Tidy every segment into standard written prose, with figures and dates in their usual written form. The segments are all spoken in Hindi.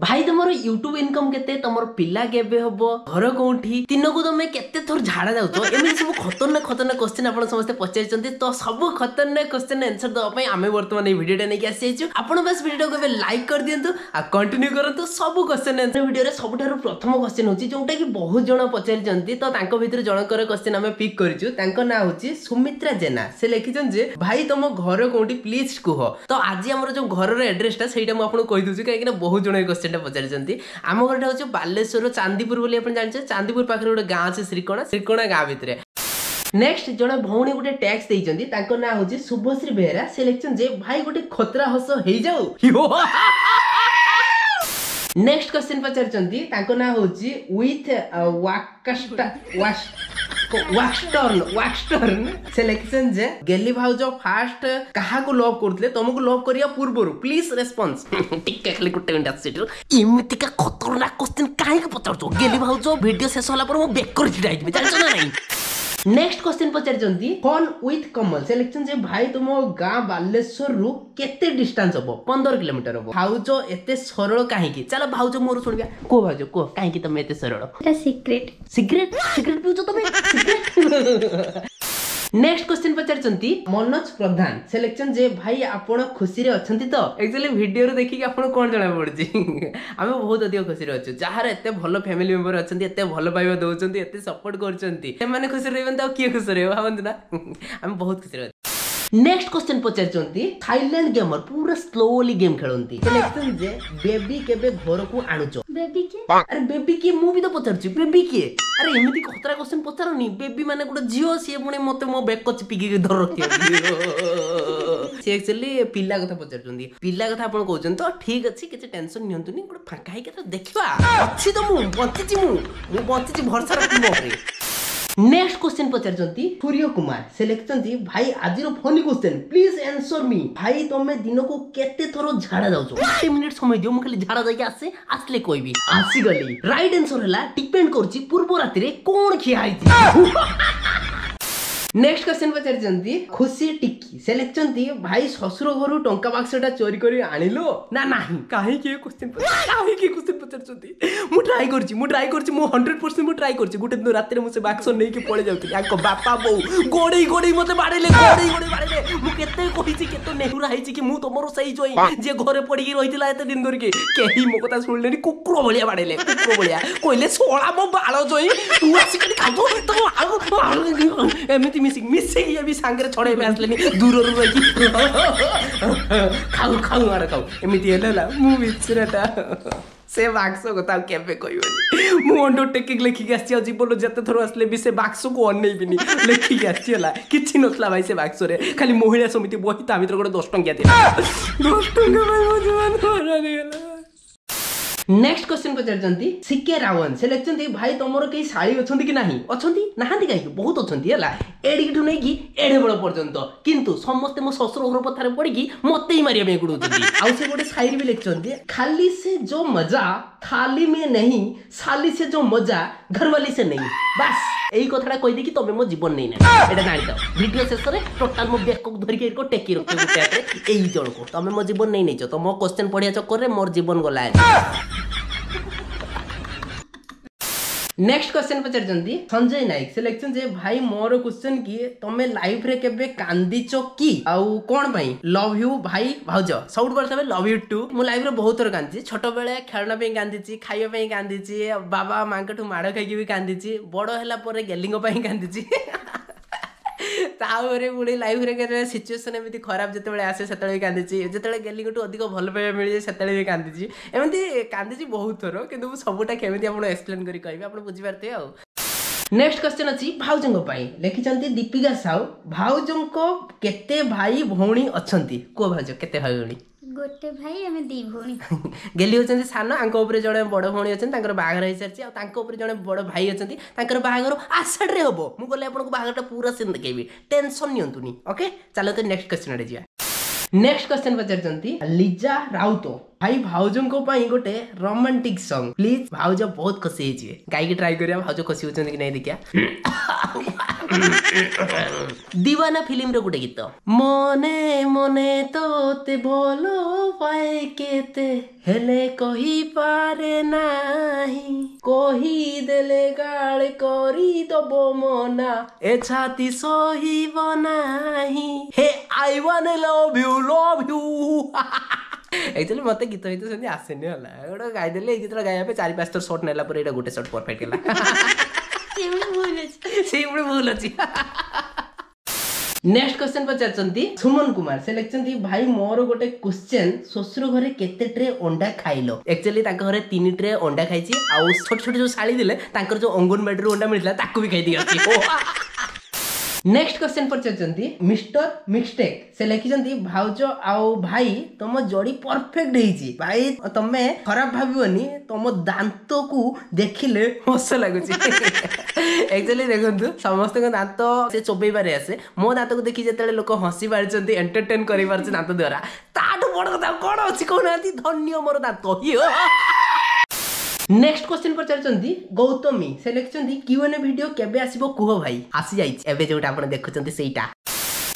भाई तुम यूट्यूब इनकम के पिला केबे हबो घर कोठी तीन को तुम केते थोर झाड़ा जाउछ एमे सब खतरनाक खतरनाक क्वेश्चन आपण समस्त पचाइ चंती तो सब खतरनाक क्वेश्चन आंसर दो पई आमे वर्तमान ए वीडियो नै के आसी छु आपण बस वीडियो को लाइक कर दियंतु आ कंटिन्यू करंतु सब क्वेश्चन आंसर वीडियो रे सबठारो प्रथम क्वेश्चन होची जोंटा कि बहुत जणा पचाइ चंती तो तांको भीतर जणकर क्वेश्चन आमे पिक करिचु तांको ना होची सुमित्रा जेना से लेखिजन जे भाई तुम घर कोठी प्लीज कुह तो आज हमर जो घर रे एड्रेस ता सेटा म आपण कहि दउछु काहे कि बहुत जणा क्वेश्चन पचार आम घर हूँ बालेश्वर चांदीपुर बोली जानते हैं चांदीपुर पाखे गोटे गाँव अच्छे श्रीकोणा गाँव भितर नेक्स्ट जड़े भौणी गोटे टैक्स देइचंदी तांको ना हूँ शुभश्री बेहरा से लिखिछन जे भाई गोटे खतरा हस हो जाऊ नेक्स्ट क्वेश्चन पचार तांको ना हूँ विथ वाक्स्टर्न से लिखिछन जे गेली भाउज फास्ट कहा को लव करथले तुमको लव करिया पूर्व प्लीज रेस्पॉन्स टिक खाली गुटे मिनिट सेटर इमिति का खतरनाक क्वेश्चन काहे के पचार छो गेली भाउज वीडियो शेष होला पर मो बेक कर दिदै जानछ ना नहीं नेक्स्ट क्वेश्चन पचार जंती कॉल विथ कमल से लिखछन जे भाई तुम गां बालेश्वर रु केते डिस्टेंस हबो 15 किलोमीटर हबो भाउजो एते सरल काहे की चलो भाउजो मोर सुनबा को भाउजो को काहे की तुम एते सरल एटा सीक्रेट सीक्रेट सीक्रेट पिउजो तुम सीक्रेट नेक्स्ट क्वेश्चन पचार जंती मनोज प्रधान से लिखछन जे भाई आपण खुशी रे अछंती तो एक्चुअली वीडियो रे देखि आपण कोन जणा पड़जी आमे बहुत अधिक खुशी रे अछु जहार एते भलो फैमिली मेंबर अछंती एते भलो पाइबा दोउछंती एते सपोर्ट करछंती से माने खुशी रहबन त के खुशी रे भाबन ना आमे बहुत खुशी रे। नेक्स्ट क्वेश्चन पचार जंती थाईलैंड गेमर पूरा स्लोली गेम खेलंती से लिखछन जे बेबी केबे घर को आनुचो बेबी के अरे बेबी के मु भी तो पचार छी बेबी के अरे एमिति खतरा क्वेश्चन पचारनी बेबी माने गोटे झियो से पुणे मते मो बैक को चिपी के धर रखियो से एक्चुअली पिला कथा पचार जंती पिला कथा आपण कहजन तो ठीक अछि किछ टेंशन नियंतु नि गोटे फाका हे के देखबा अछि तो मु बंतीची भरसा रखबो रे। नेक्स्ट क्वेश्चन पचार जंती सूर्य कुमार से लिखछंती भाई आजिरो funny question please answer me भाई तमे दिन को केते थरो झाड़ा जाउछो 1 मिनिट समय दियो मु खाली झाड़ा जाके आसे आसले कोइबी आसी गली राइट आंसर हला डिपेंड करची पूर्व राति रे कोन खिया आइती। नेक्स्ट क्वेश्चन पचार जंती खुशी टिक्की से लिखछंती भाई ससुर घरु टंका बाक्सटा चोरी करी आनिलो ना नाही काहे के क्वेश्चन पचार जंती मु ट्राई करची मु 100% मु ट्राई करची गुटे दिन रात रे मु से बाक्स नै के पळे जाउती आंको बापा बो गोडे मते बाड़ेले मु केते कहिची केतो नेहुरा हिची कि मु तमरो सही जोई जे घरे पड़ी के रहितला एते दिन धरि के केही मो कथा सुनलेनी कुकुर भलिया बाड़ेले कोइले सोळा मो बाळो जोई तू आसी के खाबो तो एमिति मिसिंग ये भी सांगरे छोड़े बेसलेनी दूर दूर रही खाऊ मार खाऊ एमिति हेला मु बिचराटा से बाक्स कथा केबे कहबनी मु अंडरटेकिंग लिखि के आसी जीवन जते थरो आसले भी से बाक्स को अनई बिनी लिखि के आसी हला किछि नथला भाई से बाक्स रे खाली महिला समिति बही ता भीतर गोटे 10 टंकिया दिला 10 टंका भाई मो जवान होरा गेला। नेक्स्ट क्वेश्चन पचार जंती सिके रावण से लिखछंती भाई तमरो केही साड़ी अछंती कि नाही अछंती काहे बहुत अछंती हला एडिकठु नै कि एडे बळ पर्यंत किंतु समस्त मो ससुर घर पथारे पड़ी कि मते ही मारिया बे गुडुती आउ से गोटे शायरी भी लिखछंती खाली से जो मजा थाली में नहीं साली से जो मजा घरवाली से नहीं बस एई कथाटा कहि दे कि तमे मो जीवन नै ना एटा जानि दो वीडियो शेष रे टोटल मो बैक को धरि के को टेकी रखो गुटे आते एई जण को तमे मो जीवन नै नै छ तो मो क्वेश्चन पढिया चक्कर रे मोर जीवन गला। नेक्स्ट क्वेश्चन पचार जंती संजय नायक से लिखछन जे भाई मोर क्वेश्चन की तमे लाइफ रे केबे कांदीचो की आउ कोन भाई लव यू भाई भाउज सबुट बार तबे लव यू टू मो लाइफ रे बहुत थोर कांदी छोट बेले खेलना पे कांदीची खाइयो पे कांदीची बाबा मांकठू माड़ खाइकी भी कांदीची बडो हैला परे गेलिंगो पे कांदीची तावरे मुळे लाइफ रे केरे सिचुएशन एमिति खराब जते बेले आसे सेतळे कांदीची जतेळे गेलिंगो टू अधिक भल पाया मिले सेतळे भी कांदीची एमिति कांदीची बहुत थोर किंतु सबटा केमिति आपण एक्सप्लेन करी कहबे आपण बुझि परते आ। नेक्स्ट क्वेश्चन अछि भाउजंग पई लिखिचंती दीपिका साहू भाउजंग को केते भाई भौणी अछंती को भाउज केते भाई भौणी गोटे भाई हमें दी भौणी गेली होचंती सानो आंको ऊपर जणे बड भौणी अछन तांकर बाहागर हे सरची आ तांको ऊपर जणे बड भाई अछंती तांकर बाहागर आषाढ रे होबो मु बोले आपन को बाहागर ता पूरा सिन देखेबी टेंशन नियंतुनी ओके चलो तो नेक्स्ट क्वेश्चन रे जिया। नेक्स्ट क्वेश्चन पचार जंती लीजा राउतो भाई भाउजों को पाई गोटे रोमांटिक सॉन्ग प्लीज भाउज बहुत खुशी हे गाई के ट्राई करिया भाउज खुशी होचंती कि नहीं देखिया दीवाना फिल्म गोटे गीत मने मने तोते भलो पाए केते हेले कही पारे नाही कही देले गाल करी दबो मना ए छाती सहिब नाही hey I wanna love you actually मत गीत गीत से आसेन गोटे गाईदे गीत गाइबा चार पाँच थर शॉट नाला गोटे शॉट परफेक्ट है। नेक्स्ट क्वेश्चन पचार सुमन कुमार से लिखते भाई मोर गोटे क्वेश्चन श्वशुर घरे केते ट्रे अंडा खाइल एक्चुअली घरे तीन ट्रे अंडा खाई आउ छोट छोट जो शाड़ी दिले जो अंगनवाड़ी अंडा मिलता ताकू भी खाई दिया। नेक्स्ट क्वेश्चन पचार मिस्टर मिस्टेक से लिखिं भाउज आउ भाई तुम जोड़ी परफेक्ट है भाई तमे खराब भावनी तुम दांत को देखिले हस लगुच एक्चुअली देखो समस्त दांत से चोबारे आसे मो दांत को देखी जो लोक हसी पार्टी एंटरटेन कर दांत द्वारा ताठू बड़ कथा कौन अच्छी कहना धन्य मोर दांत ही। नेक्स्ट क्वेश्चन पचार गौतमी से लिखिं क्यूएनए वीडियो केबे आसीबो कुहो भाई आसी जाइए जोटा आपन देखुचंती सेटा।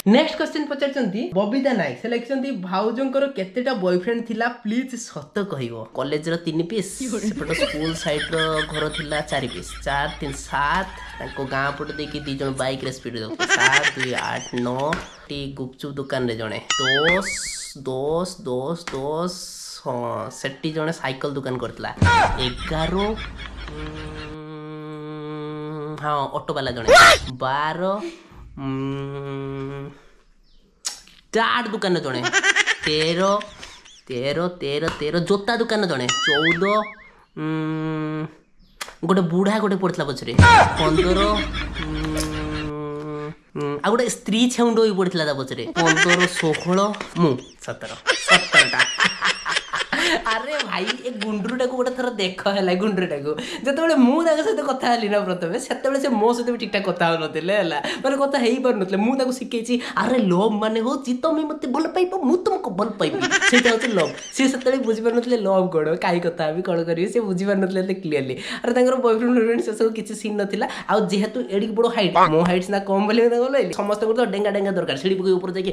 नेक्स्ट क्वेश्चन पचार बबीता नायक से लिखिं भाउजंकर केतेटा बॉयफ्रेंड थिला प्लीज सत कहिवो कॉलेज रो 3 पीस सेपटो स्कूल साइड रो घर थिला 4 पीस 4 3 7 ताको गां पट देखि दी जण बाइक रे स्पीड दो 7 2 8 9 टी गुपचुप दुकान रे जणे 10 10 10 10 हाँ सेट्टी जड़े साइकल दुकान करता 11 हाँ ऑटो वाला जड़े 12 चाट दुकान जड़े 13 13 13 13 जोता दुकान जड़े 14 गोटे बुढ़ा गोटे पड़ता पचरे 15 आ गोटे स्त्री छेउंड भी पड़ता पचरे 15 16 17 17टा। अरे भाई ए गुंडरू टाक गोटे थर देख है गुंडरू टाक जिते मुझे सहित कथा ना प्रथम से मो सहित भी ठीक ठाक कथा हो ना मैं कथा हो पार ना शिखे अरे लव मान हूँ तुम मत भल पाइब मु तुमको भल पाइबी सीटा हूँ लव सी से बुझीपार लव कौन कहीं कथा भी कौन करेंगे सी बुझीपार ना क्लीयरली अरे बॉयफ्रेंड फ्रेंड से सब किसी सीन ना आज जेहतु एडिक बड़ो हाइट मो हाइट सीना कम बोले मैं समस्त को डेंगा डेंगा दरकार सीढ़ी पकड़ ऊपर जाइए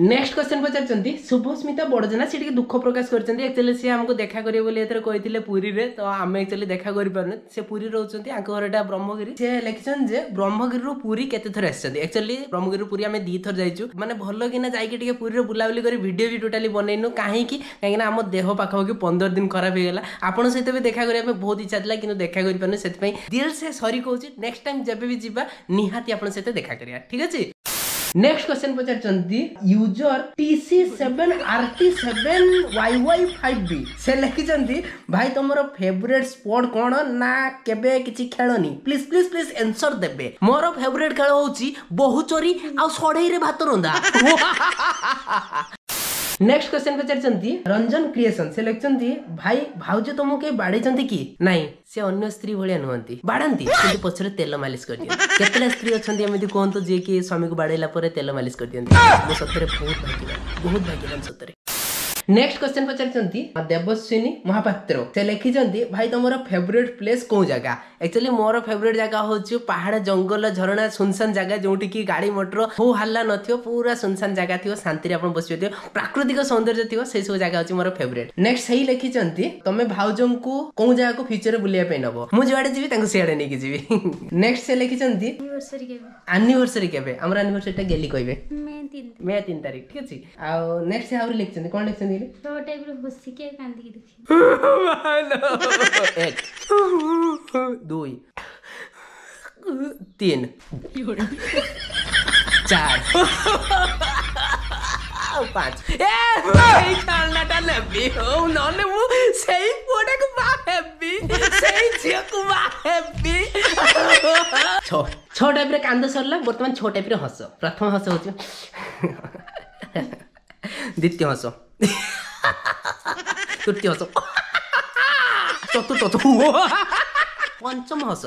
नेक्स्ट क्वेश्चन पचार शुभस्मिता बड़जना से दुख प्रकाश करते एक्चुअली सी आमको देखा करेंगे कही पुरी रे तो आम एक्चुअली देखा करें से पुरी रोचे घर ब्रह्मगिरी से लिखिजे ब्रह्मगिरी रू पुरी केते थर आसछंती एक्चुअली ब्रह्मगिरी पुरी आम दी थर जाइए मैंने भल कि जाइए पुरी बुलाबुली कर वीडियो भी टोटाली बनईनु कहीं आम देह पाखापाखि 15 दिन खराब होगा आपन सहित भी देखा करने बहुत इच्छा था कि देखा करें दिल से सॉरी कहूँ नेक्स्ट टाइम जब भी जावा निहाती आपन सहित देखा करिया ठीक अछि। नेक्स्ट क्वेश्चन पचार यूजर TC7RT7YY5B से लिखिं भाई तुम फेवरेट स्पोर्ट कौन ना केबे किसी खेलनी प्लीज प्लीज प्लीज आंसर देबे मोर फेवरेट खेल होची बहु चोरी आ सड़ई रे भात रंधा। नेक्स्ट क्वेश्चन पचार रंजन क्रिएशन से लिखिं भाई भाउज तुमको बाड़े कि नाई से अन्य स्त्री भाया नुहत बाड़ाती पचर तेल मालिश कर दिखा स्त्री अच्छा एमती कहतु जी कि स्वामी को बाड़ेला तेल मालिश कर दिखते मो सतरे बहुत भाग्यवान सतरे। नेक्स्ट क्वेश्चन पचार देवस्विनी महापात्र से लिखिं भाई तुम फेवरेट प्लेस कौ जगह एक्चुअली मोर फेवरेट जगह हूँ पहाड़ जंगल झरणा सुनसान जगह जोटी की गाड़ी मटर हो हल्ला न थो पूरा सुनसान जगह थी शांति आप बस पारे प्राकृतिक सौंदर्य थी से सब जगह हूँ मोर फेवरेट। नेक्स्ट से ही लिखिं तुम भाउज को कौ जगह को फ्यूचर बुलाई नब मुझे जुआडे जी सीआडे नहीं जी। नेक्स्ट से लिखिं एनिवर्सरी के एनिवर्सरी गेली कहे मे 3 तारीख ठीक अच्छे आउ नेक्स्ट आउरी लिखछन कोन लिखछन दिले तो टाइप रो हसी के कांदी के देखि 1 2 3 4 5 ए भाई कानाटा लबी हो नने मु सही पोडा को बा हैप्पी सही जिया को बा हैप्पी छो छो टाइप रे कांद सरला वर्तमान छो टाइप रे हस प्रथम हस होची द्वितीय हस तृतीय हस चतुर्थ हस पंचम हस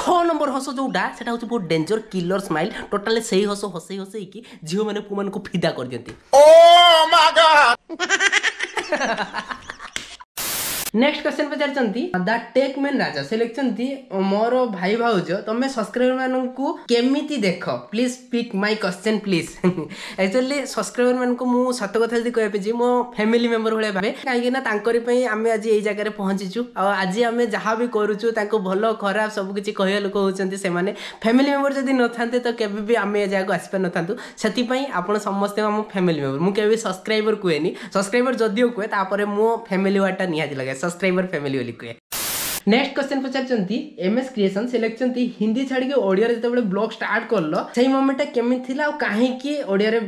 छः नंबर हस जोटा से बहुत डेंजर किलर स्माइल टोटाली से हस हसई हसई कि झील मैंने पु मान फिदा कर दिखती। नेक्स्ट क्वेश्चन पचार द टेक मैन राजा से लिखते मोर भाई भाज तुम सब्सक्राइबर मान को केमिति देख please pick my question please. Actually subscriber मान को मुझे सत कथा जी कह मो फैमिली मेम्बर भाई भावे कहीं आम आज ये जगह पहुँचीचु आज आम जहाँ भी करुचु भल खराब सबकि कह लोक होती से फैमिली मेम्बर जदि न था तो केवे भी आम जगह आसपार न था से आप समस्ते आम फैमिली मेम्बर मुझे भी सब्सक्राइबर कहेनि सब्सक्राइबर जदि कहे तापर मो फैमिली वार्डा निहाती लगे सब्सक्राइबर फैमिली वाली को। नेक्स्ट क्वेश्चन पचारचंती एमएस क्रिएशन से लिखचंती हिंदी छाड़ के ओडिया रे जतबे ब्लॉग स्टार्ट करलो सही मोमेंट केमि थिला और काहे कि ओडिया रे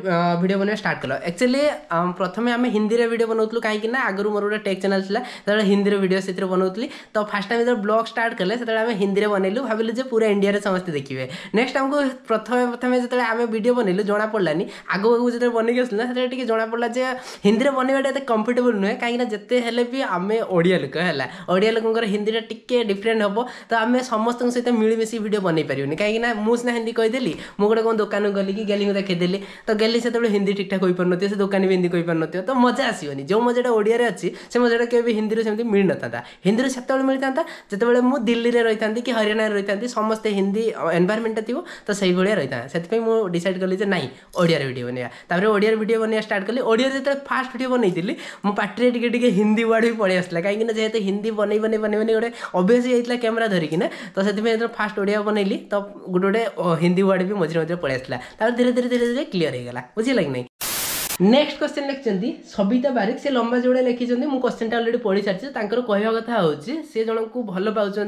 वीडियो बने स्टार्ट करलो। एक्चुअली प्रथमे हमें हिंदी रे वीडियो बनौतलु काहे कि ना आगरु मोर टेक चैनल थिला तबे हिंदी रे वीडियो सेतिर बनौतली तो फर्स्ट टाइम जब ब्लॉग स्टार्ट करले सेतबे हमें हिंदी रे बनैलु भाबिलु जे पूरा इंडिया रे समस्त देखिबे। नेक्स्ट हमको प्रथमे जतबे हमें वीडियो बनैलु जोना पड़लानी आगो आगो जतबे बनि गेसला सेतबे टिके जोना पड़ला जे हिंदी रे बनैबाटा एते कंफर्टेबल नहे काहे कि ना जते हेले भी हमें ओडिया लोक हैला ओडिया लोकंकर हिंदी टिके डिफरेंट हम तो आम समस्त सहित मिलमिशी वीडियो बन पारे कहीं मुझना हिंदी कहीदेली मुझे गोटे कौन दुकान गली कि गैली को देखीदेली तो गैली से हिंदी ठीक ठाक हो पार नो दुकान भी हिंदी कही पार नो तो मजा आसोनी जो मजाटा ओडिया रे अच्छी से मजाटा केवल हिंदी सेमती मिल न था हिंदी से मिलता था जितेबाला मुझे दिल्ली में रही था कि हरियाणा रही था समस्ते हिंदी एनवायरमेंट थी तो से भाया रही था से मुझे डिसाइड कली ना ओडिया वीडियो बनवाया ओडिया वीडियो बनवा स्टार्ट कली ओडिया जो फास्ट वीडियो बनई मो पार्टी टे हिंदी वर्ड भी पलि आसला कहीं जेहतु हिंदी बन बन बन गोटे अभ्यास होता कैमेरा धरिकिना तो से फास्ट ओडिया बनैली तो गोटे गोटे हिंदी वर्ड भी मझे मझे पलि आसला धीरे धीरे धीरे धीरे क्लीयर हो गला बुझे लगे ना। नेक्स्ट क्वेश्चन लिखते सबिता बारिक से लंबा जोड़ा लिखी मुझे क्वेश्चन टा अलरेडी पढ़ी सारी तर कह कथा हूँ सी जन को भल पाँच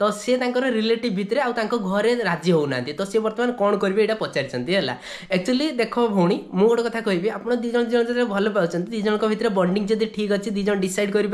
तो सी रिलेटिव भितर आरे राजी होना तो सी बर्तमान कौन करेंगे यहाँ पचार। एक्चुअली देख भौणी मु गोटे कथा कहि आप दिज जन भल पाँच दिजन भितर बंडिंग जब ठीक अच्छे दिज डिसाइड कर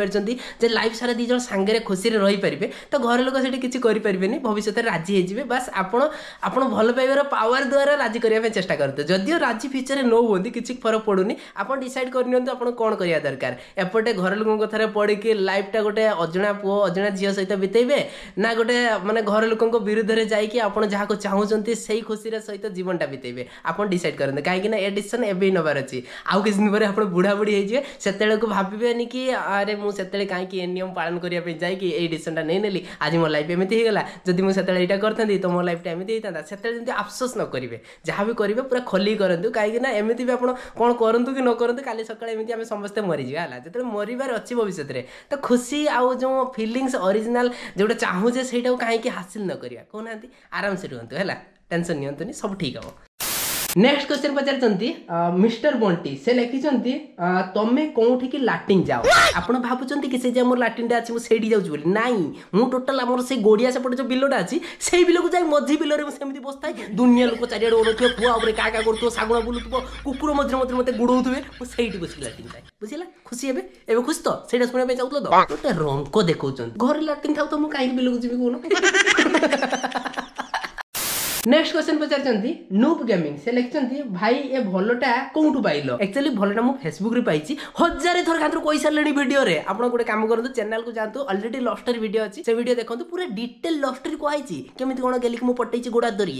लाइफ सारा दिज सांगे खुशी रही पारे तो घर लोक से किसी करें भविष्य राजी होते बास आप भल पाइबार पावर द्वारा राजी करने चेस्टा करते जदिव राजी फ्यूचर न होती किसी फरक पड़ूनी आपन डिसाइड करनी आपन कौन करिया दरकार एपटे घर लोक कथार पड़ी कि लाइफटा गोटे अजना पुओ अजना झील सहित बीतेबे ना गोटे माने घर लोक विरुद्ध में जाकि आपन जहाँ को चाहते से खुशी सहित जीवनटा बीतेबे आपन डिसाइड करते कहीं ना ए डिसीजन एवं नबार अच्छी आउ किसी दिन पर आप बुढ़ा बुढ़ी होते से भावे कि अरे मुझे कहीं ए नियम पालन करने जाकि ये डिसीजनटा नहीं नेली आज मो लाइफ एमती होगा जब मुझे यहाँ करती तो मो लाइफटा एमती होता से अफसोस न करेंगे जहाँ भी करेंगे पूरा खोली करते कहीं एमती भी आप कौन करंतु कि न करंतु काली सकाळे एमती आमे समस्त मरी जिया हला जते मरीबार अछि भविष्य रे तो खुशी आ जो फीलिंग्स ओरिजिनल जोटा चाहू जे सेटा काहे कि हासिल न करिया कोनांती आराम से रहंतु हला टेंशन नियंतुनी सब ठीक हो। नेक्स्ट क्वेश्चन पचार मिस्टर बंटी से लिखी तुम्हें कौटी की लाट्रीन जाओ आप भावुंट कि से मोर लाट्रीनटा अच्छी मुझे जाऊँ बोली नाई मुझ टोटाल आम से गोड़िया सेपटे जो बिलटा अच्छी से बिल को जाए मझी बिल में सेमती बसता है दुनिया लोक चारिड़े ओढ़ुवे पुआ क्या क्या करुव शागुआ बुलूथ कुकुर मझे मझे मतलब गुड़ौवे मुझे बस लाट्रीन जाए बुझा खुशी एवं खुश तो सही शुणाई चाहूल तो गोटे रंग देखा घर लाट्रीन था तो मुझे कहीं बिल को जी कौन। नेक्स्ट क्वेश्चन पचार नूप गेमिंग से लिखते भाई ए भलटा कौटू पाइल एक्चुअली भलटा मुझे फेसबुक रे पाई हजार थर खातर कही सारे भिडियो आप गोटे काम करूँ चैनल को जातु अलरेडी लव स्टोरी भिड अच्छी से भिड देखो पूरा डिटेल लव स्टोरी कही केमी कौन गली मुझे पटेची गोड़ा धरी।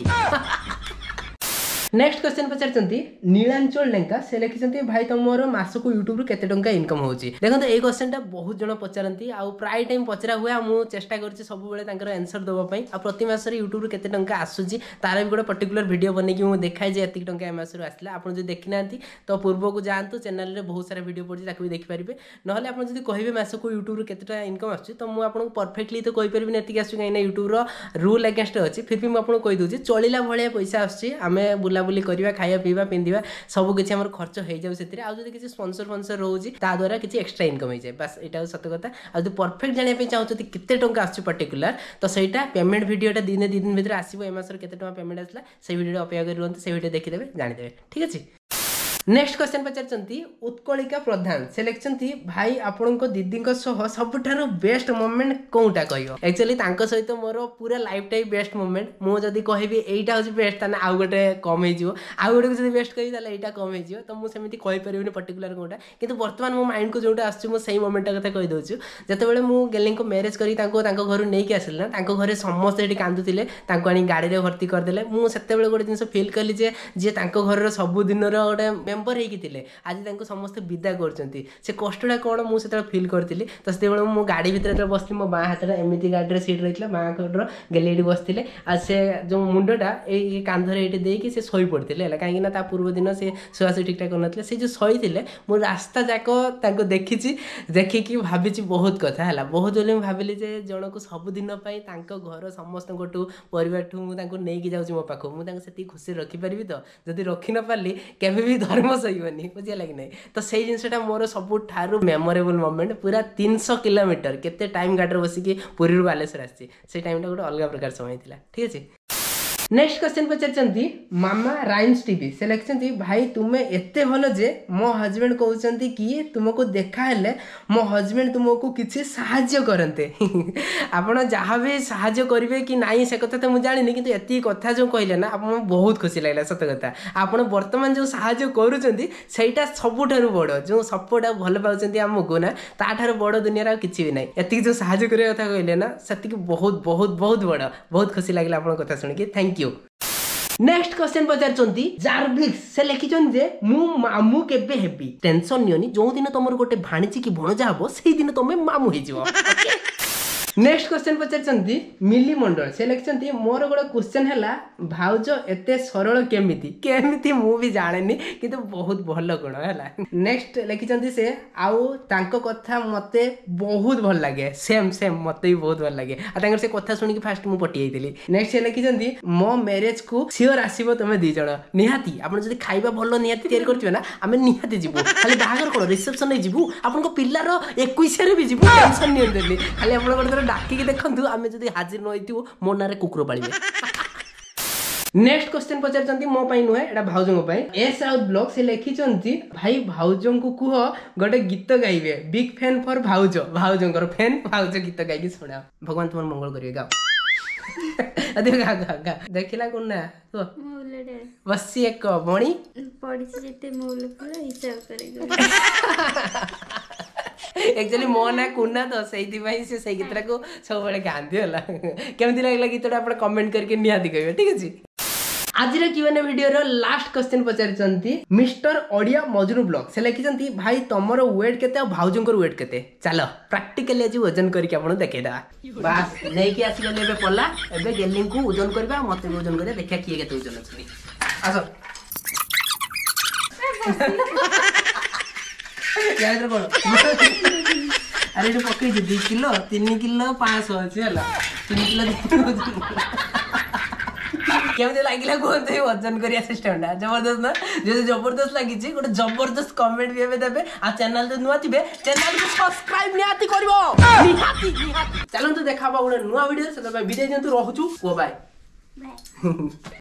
नेक्स्ट क्वेश्चन पचारचंती नीलांचल लेंका से लिखिसंती भाई तुमरो मास को यूट्यूब रे केते टंका इनकम होची देखंतो ए क्वेश्चन ता बहुत जण पचारंती आ प्राय टाइम पचरा हुआ मु चेष्टा करची सब बेले तांकर आंसर दबा पई आ प्रति मास रे यूट्यूब रे केते टंका आसुची तारा भी गोटे पर्टिकुलर वीडियो बने कि मु देखाय जे एतिक टंका ए मास रे आसला आपन जे देखिनांती तो पूर्व को जानतु चैनल रे बहुत सारा वीडियो पड़ी ताकि देख परिबे नहले आपन जदी कहिबे मास को यूट्यूब रे केतेटा इनकम आसुची तो मु आपन परफेक्टली तो कहि परबि नेतिक आसु काई ना यूट्यूब रो रूल अगेंस्ट अछि फिर भी मु आपन कहि दोची चलिला भले पैसा आसुची आमे बुला बुली करिवा खाया पीवा पिंदिवा सब किछि हमर खर्च हो जाउ सेतिर आ जदि किछि स्पोंसर फंसर रोउची ता द्वारा किछि एक्स्ट्रा इनकम हो जाय बस एटा सत कथा आ जदि परफेक्ट जाने पे चाहौ जदि केते टंका आसु पर्टिकुलर तो सेटा पेमेंट वीडियोटा दिने दिन भीतर आसीबो ए मासर केते टंका पेमेंट आसला से वीडियो अपेक्षा करिरंत से वीडियो देखि देबे जानि देबे ठीक अछि। नेक्स्ट क्वेश्चन पचार उत्कलिका प्रधान से लिखते भाई आपण दीदी सबुठ बेस्ट मोमेंट कौटा कह एक्चुअली सहित मोर पूरा लाइफ टाइम बेस्ट मोमेंट मुझे कह यहाँ हूँ बेस्ट ताने आउ गोटे कम हो आउ गोटे जो बेस्ट कह या कम हो तो मुझे कहीपरि पर्टिकुलर कौटा कि बर्तमान मो माइंड को जोटा आई मोमेंट कथा कहीदे जितेबाला मुझ गेली को मैरेज करी घर नहीं आसिल ना घरे समस्ते ये कांदुले आनी गाड़ी में भर्ती करदे मुझे गोटे जिन फिल कली जे जी घर सबुद गोटे मेम्बर होते आज तक समस्त विदा कर कष्टा कौन मुझे फिल करी तो से मो गाड़ी भितर बसली मो बाँ हाथ एमती गाड़ी सीट रही बाँ हाथ गैले बसते आ से जो मुंडा ये कांधर ये देकी से शोई पड़ते कहीं पूर्व दिन से शुआशु ठीक ठाक करना से जो शोई मो रास्ता जाक देखी देखिकी भाभी बहुत कथा है बहुत बोले भाविली जन को सबुदिन घर समस्त पर नहीं जाऊँगी मो पाक मुझे खुशी रखिपारि तो जब रखि न पारि केवे भी धर्म सही बुझे लगे ना तो सही जिनसा मोर सब मेमोरेबल मोमेंट पूरा 300 किलोमीटर केते टाइम गाड़ी बसिकी पुरी बालेश्वर आई टाइमटा गोटे अलग प्रकार समय था ठीक है। नेक्स्ट क्वेश्चन पचार मामा राइम्स टीवी से लिखते भाई तुम्हें एते भल जे मो हजबैंड कहते कि तुमको देखाहेले मो हजबैंड तुमको किसी साहाय्य करते आपड़ जहाँ भी साहाय्य करेंगे कि नाई से कथा तो मुझे जानी कि एति कथा जो कहले ना आप बहुत खुशी लगला सत कथा आप बर्तमान जो साहाय्य करूटा सबुठ बड़ जो सपोर्ट भल पाँच आमको ना ताठार बड़ दुनिया आ कि ना एति जो साहाय्य करने कथा कहले ना से बहुत बहुत बहुत बड़ बहुत खुशी लगला आप कथा शुणिकी थैंक यू। नेक्स्ट क्वेश्चन पचार्विक्स से लिखिजे मामू केबे हेबी टेंशन नियोनी जो दिन तुम गोटे भाणीजी कि भणजा हम से दिन तुम मामू हो। नेक्स्ट क्वेश्चन पचार मिली मंडल से लिखते मोर गोटे क्वेश्चन है भाउज एते सरल केमिति केमिति मु भी जाने किंतु बहुत भल गुण है। नेक्स्ट लिखिं से आउ तांको कथा मत बहुत भल लगे सेम सेम मत भी बहुत भल लगे आर से कथा शुणी फास्ट मुझे पटी। नेक्स्ट से लिखिं मो मैरेज को सियोर आसो तुम दीज निहाती आप खाइबा भल निहाती या ना आम निहाती जीव खाली बाहर कौन रिसेप्शन जीवु आपको पिलार 21 भी जीव टेंशन नहीं खाली आप डाकिकी देखु आम जो हाजिर न हो मो ना कुकुर पाले। नेक्स्ट क्वेश्चन पचार मो नुहे एटा भाउजों ए साउथ ब्लॉग से लिखिंट भाई भाउजों को कह गोटे गीत गाइबे बिग फैन फॉर भाउज भाउजर फैन भाउज गीत गायक शुणा भगवान तुम मंगल करेंगे गा देखला कौन ना बस एक मणि एक्चुअली मो ना कुना तो से गीत को सब गाँधी केमती लगे गीतटा आप कमेंट करके निहाती कहिबे ठीक अछि। आज क्यूएनए वीडियो रो लास्ट क्वेश्चन पचार मिस्टर ओडिया मजनू ब्लॉग से लिखिं भाई तुमर वेट केते भाउजर वेट केते चल प्रैक्टिकली आज ओजन करके आपन देखैदा बस लेके आसिले एबे पल्ला एबे गेलिंग को ओजन करबा मते भी ओजन करे देखा किए केते ओजन अछि आसो याद रखो अरे ये पकई 2 किलो 3 किलो 500 अछि हला 3 किलो केमती लगे कहते वजन करिया सिस्टमटा जबरदस्त ना जो जबरदस्त लगी गोटे जबरदस्त कमेंट भी एवं देते आ चैनल जो नुआ थे चैनल को सब्सक्राइब निहाती करबो निहाती निहाती चलो तो देखा गोटे नुआ वीडियो से विदाय दिंतु रोचु बाय बाय।